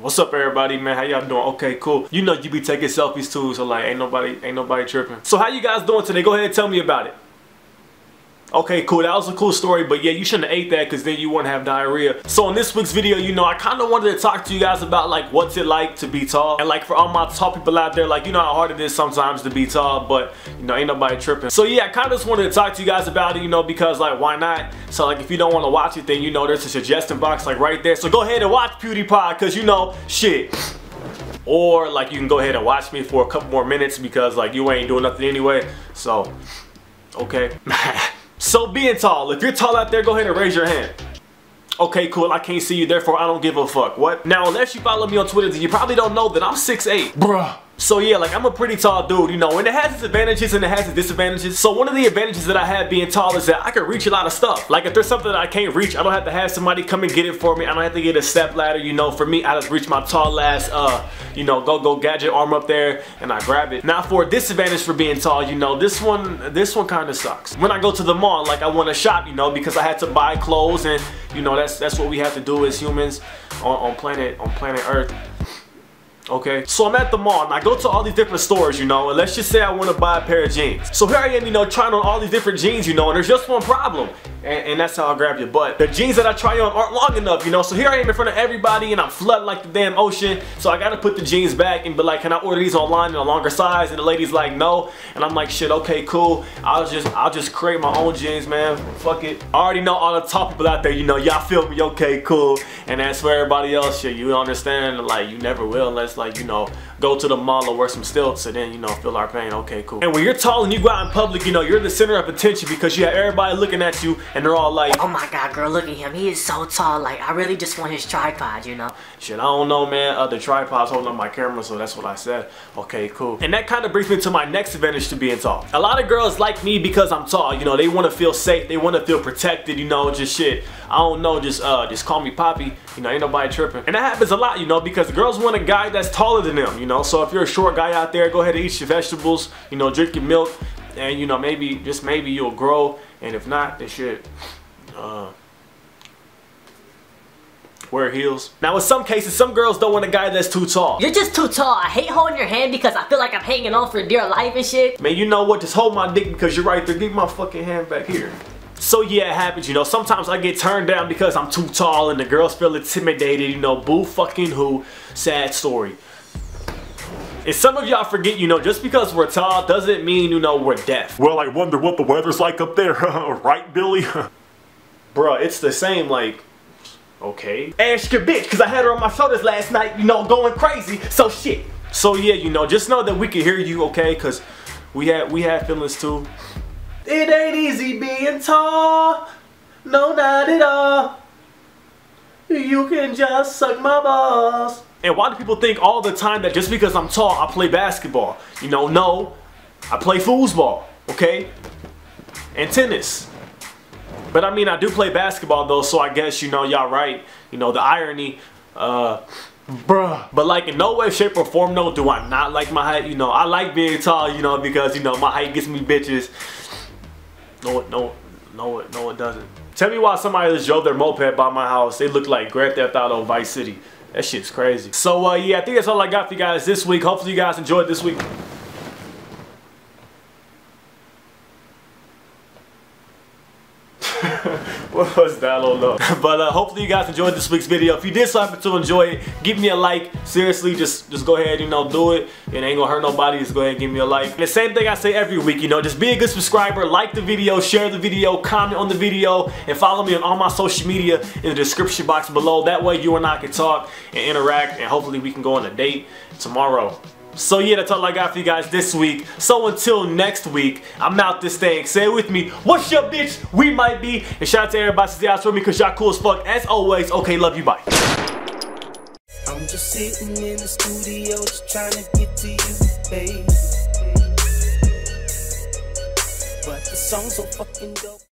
What's up, everybody, man? How y'all doing? Okay, cool. You know you be taking selfies too, so like ain't nobody tripping. So how you guys doing today? Go ahead and tell me about it. Okay, cool. That was a cool story, but yeah, you shouldn't have ate that because then you wouldn't have diarrhea. So in this week's video, you know, I kind of wanted to talk to you guys about like what's it like to be tall, and like for all my tall people out there, like you know how hard it is sometimes to be tall, but you know ain't nobody tripping. So yeah, I kind of just wanted to talk to you guys about it, you know, because like why not? So like if you don't want to watch it, then you know there's a suggestion box like right there. So go ahead and watch PewDiePie because you know shit. Or like you can go ahead and watch me for a couple more minutes because like you ain't doing nothing anyway. So okay. So being tall, if you're tall out there, go ahead and raise your hand. Okay, cool, I can't see you, therefore I don't give a fuck. What? Now, unless you follow me on Twitter, then you probably don't know that I'm 6'8". Bruh. So yeah, like I'm a pretty tall dude, you know, and it has its advantages and it has its disadvantages. So one of the advantages that I have being tall is that I can reach a lot of stuff. Like if there's something that I can't reach, I don't have to have somebody come and get it for me. I don't have to get a step ladder, you know. For me, I just reach my tall ass, you know, go gadget arm up there and I grab it. Now for a disadvantage for being tall, you know, this one kind of sucks. When I go to the mall, like I want to shop, you know, because I had to buy clothes, and you know that's what we have to do as humans on planet Earth. Okay, so I'm at the mall and I go to all these different stores, you know, and let's just say I want to buy a pair of jeans. So here I am, you know, trying on all these different jeans, you know, and there's just one problem, and that's how I grab your butt. The jeans that I try on aren't long enough, you know, so here I am in front of everybody and I'm flooded like the damn ocean, so I gotta put the jeans back and be like, can I order these online in a longer size? And the lady's like, no, and I'm like, shit, okay, cool, I'll just create my own jeans, man, fuck it. I already know all the top people out there, you know, y'all feel me, okay, cool, and as for everybody else, shit, you understand, like, you never will unless like you know go to the mall or wear some stilts and then you know feel our pain. Okay, cool. And when you're tall and you go out in public, you know you're the center of attention because you have everybody looking at you and they're all like, oh my god, girl, look at him, he is so tall, like I really just want his tripod, you know. Shit, I don't know, man. The tripod's holding up my camera, so that's what I said. Okay, cool. And that kind of brings me to my next advantage to being tall. A lot of girls like me because I'm tall, you know, they want to feel safe, they want to feel protected, you know, just shit, I don't know, just call me Poppy, you know, ain't nobody tripping. And that happens a lot, you know, because girls want a guy that's taller than them, you know. So if you're a short guy out there, go ahead and eat your vegetables, you know, drink your milk, and you know, maybe, just maybe you'll grow, and if not, then shit, wear heels. Now in some cases, some girls don't want a guy that's too tall. You're just too tall. I hate holding your hand because I feel like I'm hanging on for dear life and shit. Man, you know what, just hold my dick because you're right there. Give me my fucking hand back here. So yeah, it happens, you know, sometimes I get turned down because I'm too tall and the girls feel intimidated, you know, boo fucking who, sad story. And some of y'all forget, you know, just because we're tall doesn't mean, you know, we're deaf. Well, I wonder what the weather's like up there, right, Billy? Bruh, it's the same, like, okay. Ask your bitch, because I had her on my shoulders last night, you know, going crazy, so shit. So yeah, you know, just know that we can hear you, okay, because we had feelings too. It ain't easy being tall, no, not at all. You can just suck my balls. And why do people think all the time that just because I'm tall, I play basketball? You know, no, I play foosball, okay? And tennis. But I mean, I do play basketball though, so I guess, you know, y'all right. You know, the irony, bruh. But like in no way, shape, or form, no, do I not like my height? You know, I like being tall, you know, because, you know, my height gets me bitches. No, it doesn't. Tell me why somebody just drove their moped by my house. They look like Grand Theft Auto, Vice City. That shit's crazy. So, yeah, I think that's all I got for you guys this week. Hopefully you guys enjoyed this week. What was that? I don't know. But hopefully you guys enjoyed this week's video. If you did happen to enjoy it, give me a like. Seriously, just go ahead, you know, do it. It ain't gonna hurt nobody. Just go ahead and give me a like. And the same thing I say every week, you know, just be a good subscriber, like the video, share the video, comment on the video, and follow me on all my social media in the description box below. That way you and I can talk and interact, and hopefully we can go on a date tomorrow. So yeah, that's all I got for you guys this week. So until next week, I'm out this thing. Say it with me. What's up, bitch? We might be. And shout out to everybody that's out for me because y'all cool as fuck. As always, okay, love you, bye. I'm just sitting in the studio just trying to get to you, babe. But the song's so fucking dope.